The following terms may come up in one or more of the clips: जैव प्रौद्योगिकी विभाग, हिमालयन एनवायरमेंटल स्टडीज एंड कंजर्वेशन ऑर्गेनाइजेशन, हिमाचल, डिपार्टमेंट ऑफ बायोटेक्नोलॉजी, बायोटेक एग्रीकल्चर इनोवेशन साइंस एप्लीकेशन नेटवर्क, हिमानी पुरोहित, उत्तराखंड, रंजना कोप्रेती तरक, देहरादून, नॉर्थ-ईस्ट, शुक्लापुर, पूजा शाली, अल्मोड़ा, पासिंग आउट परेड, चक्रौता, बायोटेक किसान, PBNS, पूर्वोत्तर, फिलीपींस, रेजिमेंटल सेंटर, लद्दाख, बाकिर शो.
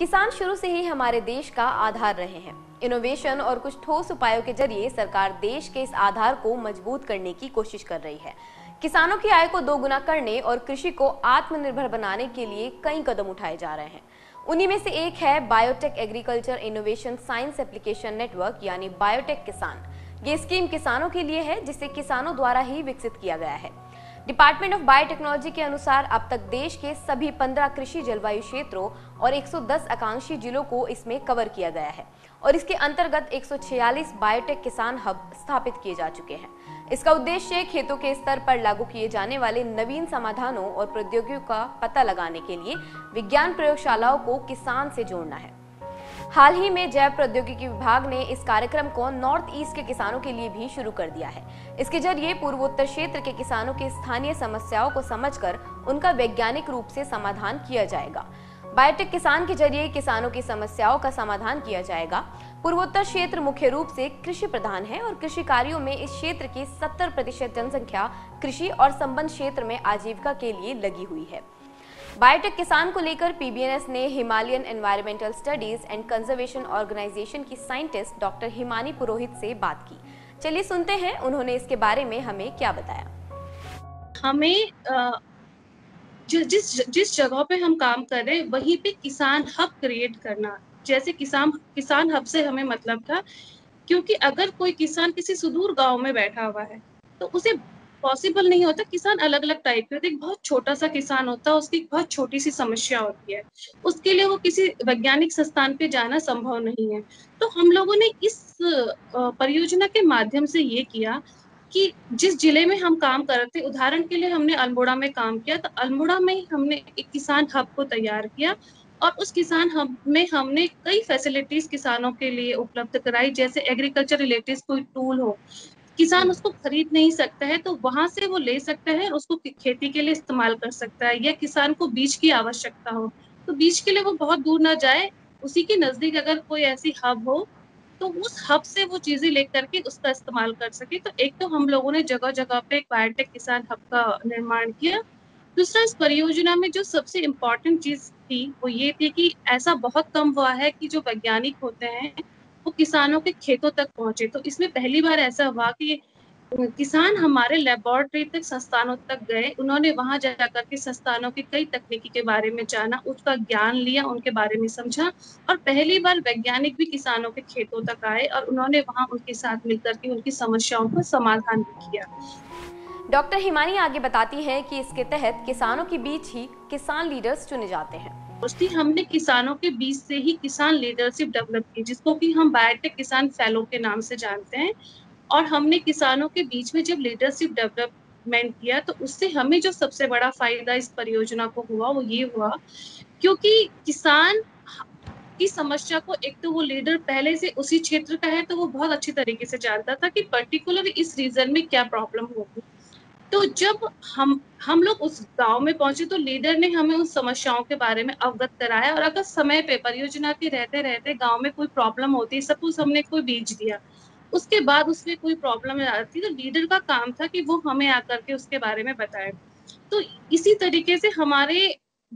किसान शुरू से ही हमारे देश का आधार रहे हैं। इनोवेशन और कुछ ठोस उपायों के जरिए सरकार देश के इस आधार को मजबूत करने की कोशिश कर रही है। किसानों की आय को दोगुना करने और कृषि को आत्मनिर्भर बनाने के लिए कई कदम उठाए जा रहे हैं। उन्हीं में से एक है बायोटेक एग्रीकल्चर इनोवेशन साइंस एप्लीकेशन नेटवर्क यानी बायोटेक किसान। ये स्कीम किसानों के लिए है जिसे किसानों द्वारा ही विकसित किया गया है। डिपार्टमेंट ऑफ बायोटेक्नोलॉजी के अनुसार अब तक देश के सभी 15 कृषि जलवायु क्षेत्रों और 110 आकांक्षी जिलों को इसमें कवर किया गया है और इसके अंतर्गत 146 बायोटेक किसान हब स्थापित किए जा चुके हैं। इसका उद्देश्य खेतों के स्तर पर लागू किए जाने वाले नवीन समाधानों और प्रौद्योगिकियों का पता लगाने के लिए विज्ञान प्रयोगशालाओं को किसान से जोड़ना है। हाल ही में जैव प्रौद्योगिकी विभाग ने इस कार्यक्रम को नॉर्थ ईस्ट के किसानों के लिए भी शुरू कर दिया है। इसके जरिए पूर्वोत्तर क्षेत्र के किसानों की स्थानीय समस्याओं को समझकर उनका वैज्ञानिक रूप से समाधान किया जाएगा। बायोटेक किसान के जरिए किसानों की समस्याओं का समाधान किया जाएगा। पूर्वोत्तर क्षेत्र मुख्य रूप से कृषि प्रधान है और कृषि कार्यों में इस क्षेत्र की 70% जनसंख्या कृषि और संबद्ध क्षेत्र में आजीविका के लिए लगी हुई है। बायोटेक किसान को लेकर PBNS ने हिमालयन एनवायरमेंटल स्टडीज एंड कंजर्वेशन ऑर्गेनाइजेशन की साइंटिस्ट डॉक्टर हिमानी पुरोहित से बात की। चलिए सुनते हैं उन्होंने इसके बारे में हमें क्या बताया। हमें जिस जगह पे हम काम कर रहे हैं वहीं पे किसान हब क्रिएट करना, जैसे किसान हब से हमें मतलब था, क्योंकि अगर कोई किसान किसी सुदूर गाँव में बैठा हुआ है तो उसे पॉसिबल नहीं होता। किसान अलग अलग टाइप के होते हैं। एक बहुत छोटा सा किसान होता है, उसकी एक बहुत छोटी सी समस्या होती है, उसके लिए वो किसी वैज्ञानिक संस्थान पे जाना संभव नहीं है। तो हम लोगों ने इस परियोजना के माध्यम से ये किया कि जिस जिले में हम काम कर रहे थे, उदाहरण के लिए हमने अल्मोड़ा में काम किया, तो अल्मोड़ा में ही हमने एक किसान हब को तैयार किया और उस किसान हब में हमने कई फैसिलिटीज किसानों के लिए उपलब्ध कराई। जैसे एग्रीकल्चर रिलेटेड कोई टूल हो, किसान उसको खरीद नहीं सकता है तो वहां से वो ले सकता है और उसको खेती के लिए इस्तेमाल कर सकता है, या किसान को बीज की आवश्यकता हो तो बीज के लिए वो बहुत दूर ना जाए, उसी के नजदीक अगर कोई ऐसी हब हो तो उस हब से वो चीजें लेकर के उसका इस्तेमाल कर सके। तो एक तो हम लोगों ने जगह जगह पे एक बायोटेक किसान हब का निर्माण किया। दूसरा, इस परियोजना में जो सबसे इम्पोर्टेंट चीज थी वो ये थी कि ऐसा बहुत कम हुआ है कि जो वैज्ञानिक होते हैं वो किसानों के खेतों तक पहुंचे। तो इसमें पहली बार ऐसा हुआ कि किसान हमारे लेबोरेटरी तक, संस्थानों तक गए, उन्होंने वहां जाकर के संस्थानों की कई तकनीकी के बारे में जाना, उसका ज्ञान लिया, उनके बारे में समझा और पहली बार वैज्ञानिक भी किसानों के खेतों तक आए और उन्होंने वहां उनके साथ मिलकर के उनकी समस्याओं का समाधान भी किया। डॉक्टर हिमानी आगे बताती है कि इसके तहत किसानों के बीच ही किसान लीडर्स चुने जाते हैं। हमने किसानों के बीच से ही किसान लीडरशिप डेवलप की, जिसको कि हम बायोटेक किसान फेलो के नाम से जानते हैं। और हमने किसानों के बीच में जब लीडरशिप डेवलपमेंट किया तो उससे हमें जो सबसे बड़ा फायदा इस परियोजना को हुआ वो ये हुआ, क्योंकि किसान की समस्या को एक तो वो लीडर पहले से उसी क्षेत्र का है तो वो बहुत अच्छी तरीके से जानता था कि पर्टिकुलर इस रीजन में क्या प्रॉब्लम होगी। तो जब हम लोग उस गांव में पहुंचे तो लीडर ने हमें उस समस्याओं के बारे में अवगत कराया और अगर समय पे परियोजना के रहते रहते गांव में कोई प्रॉब्लम होती, सपोज हमने कोई बीज दिया, उसके बाद उसमें कोई प्रॉब्लम आती तो लीडर का काम था कि वो हमें आकर के उसके बारे में बताए। तो इसी तरीके से हमारे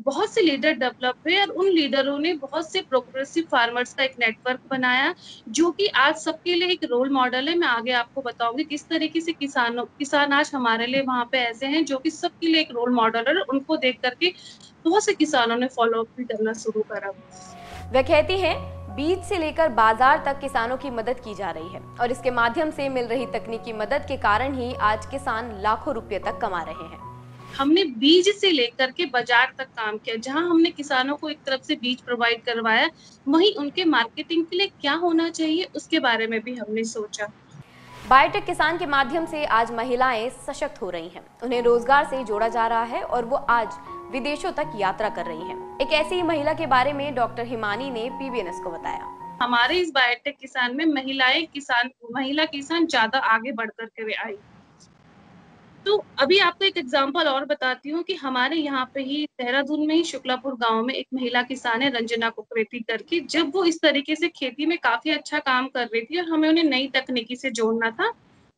बहुत से लीडर डेवलप हुए और उन लीडरों ने बहुत से प्रोग्रेसिव फार्मर्स का एक नेटवर्क बनाया जो कि आज सबके लिए एक रोल मॉडल है। मैं आगे आपको बताऊंगी किस तरीके से किसान आज हमारे लिए वहाँ पे ऐसे हैं जो कि सबके लिए एक रोल मॉडल है। उनको देख करके बहुत से किसानों ने फॉलोअप भी करना शुरू करा। वह कहती है बीज से लेकर बाजार तक किसानों की मदद की जा रही है और इसके माध्यम से मिल रही तकनीकी मदद के कारण ही आज किसान लाखों रुपए तक कमा रहे हैं। हमने बीज से लेकर के बाजार तक काम किया, जहां हमने किसानों को एक तरफ से बीज प्रोवाइड करवाया, वहीं उनके मार्केटिंग के लिए क्या होना चाहिए उसके बारे में भी हमने सोचा। बायोटेक किसान के माध्यम से आज महिलाएं सशक्त हो रही हैं, उन्हें रोजगार से जोड़ा जा रहा है और वो आज विदेशों तक यात्रा कर रही हैं। एक ऐसी ही महिला के बारे में डॉक्टर हिमानी ने PBNS को बताया। हमारे इस बायोटेक किसान में महिला किसान ज्यादा आगे बढ़ करके आई। तो अभी आपको एक एग्जांपल और बताती हूँ कि हमारे यहाँ पे ही देहरादून में ही शुक्लापुर गांव में एक महिला किसान है, रंजना कोप्रेती तरक। जब वो इस तरीके से खेती में काफी अच्छा काम कर रही थी और हमें उन्हें नई तकनीकी से जोड़ना था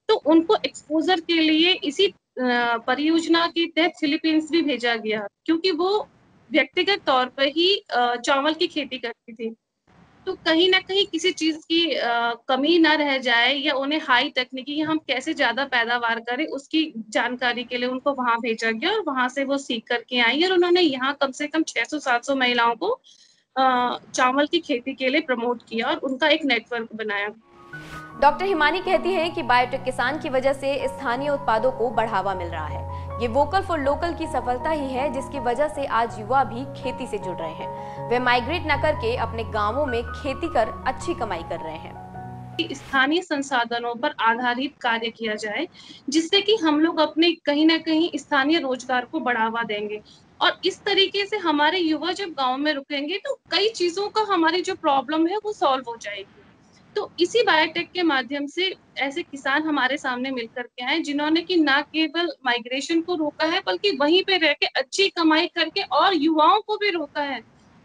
तो उनको एक्सपोजर के लिए इसी परियोजना के तहत फिलीपींस भी भेजा गया, क्योंकि वो व्यक्तिगत तौर पर ही चावल की खेती करती थी। तो कहीं ना कहीं किसी चीज की कमी ना रह जाए या उन्हें हाई तकनीकी हम कैसे ज्यादा पैदावार करें उसकी जानकारी के लिए उनको वहां भेजा गया और वहां से वो सीख करके आई और उन्होंने यहाँ कम से कम 600-700 महिलाओं को चावल की खेती के लिए प्रमोट किया और उनका एक नेटवर्क बनाया। डॉक्टर हिमानी कहती हैं कि बायोटेक किसान की वजह से स्थानीय उत्पादों को बढ़ावा मिल रहा है। ये वोकल फॉर लोकल की सफलता ही है जिसकी वजह से आज युवा भी खेती से जुड़ रहे हैं। वे माइग्रेट न करके अपने गांवों में खेती कर अच्छी कमाई कर रहे हैं। स्थानीय संसाधनों पर आधारित कार्य किया जाए जिससे कि हम लोग अपने कहीं ना कहीं स्थानीय रोजगार को बढ़ावा देंगे और इस तरीके से हमारे युवा जब गाँव में रुकेंगे तो कई चीजों का हमारी जो प्रॉब्लम है वो सॉल्व हो जाएगी। तो इसी बायोटेक के माध्यम से ऐसे किसान हमारे सामने मिल करके आए जिन्होंने कि ना केवल माइग्रेशन को रोका है बल्कि वहीं पे रह के अच्छी कमाई करके और युवाओं को भी रोका है।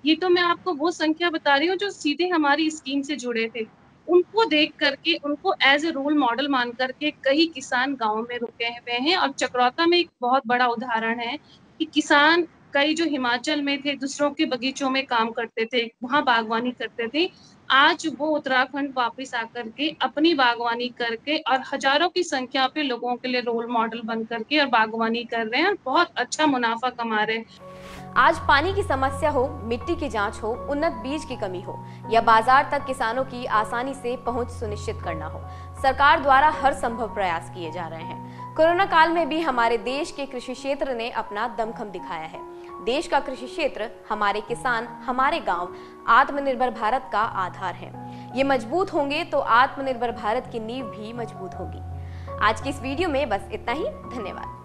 ये तो मैं आपको वो संख्या बता रही हूँ जो सीधे हमारी स्कीम से जुड़े थे। उनको देख करके उनको एज ए रोल मॉडल मान करके कई किसान गाँव में रुके हुए हैं और चक्रौता में एक बहुत बड़ा उदाहरण है कि किसान कई जो हिमाचल में थे दूसरों के बगीचों में काम करते थे, वहाँ बागवानी करते थे, आज वो उत्तराखंड वापस आकर के अपनी बागवानी करके और हजारों की संख्या पे लोगों के लिए रोल मॉडल बन करके और बागवानी कर रहे हैं और बहुत अच्छा मुनाफा कमा रहे हैं। आज पानी की समस्या हो, मिट्टी की जांच हो, उन्नत बीज की कमी हो या बाजार तक किसानों की आसानी से पहुंच सुनिश्चित करना हो, सरकार द्वारा हर संभव प्रयास किए जा रहे हैं। कोरोना काल में भी हमारे देश के कृषि क्षेत्र ने अपना दमखम दिखाया है। देश का कृषि क्षेत्र, हमारे किसान, हमारे गांव आत्मनिर्भर भारत का आधार है। ये मजबूत होंगे तो आत्मनिर्भर भारत की नींव भी मजबूत होगी। आज की इस वीडियो में बस इतना ही। धन्यवाद।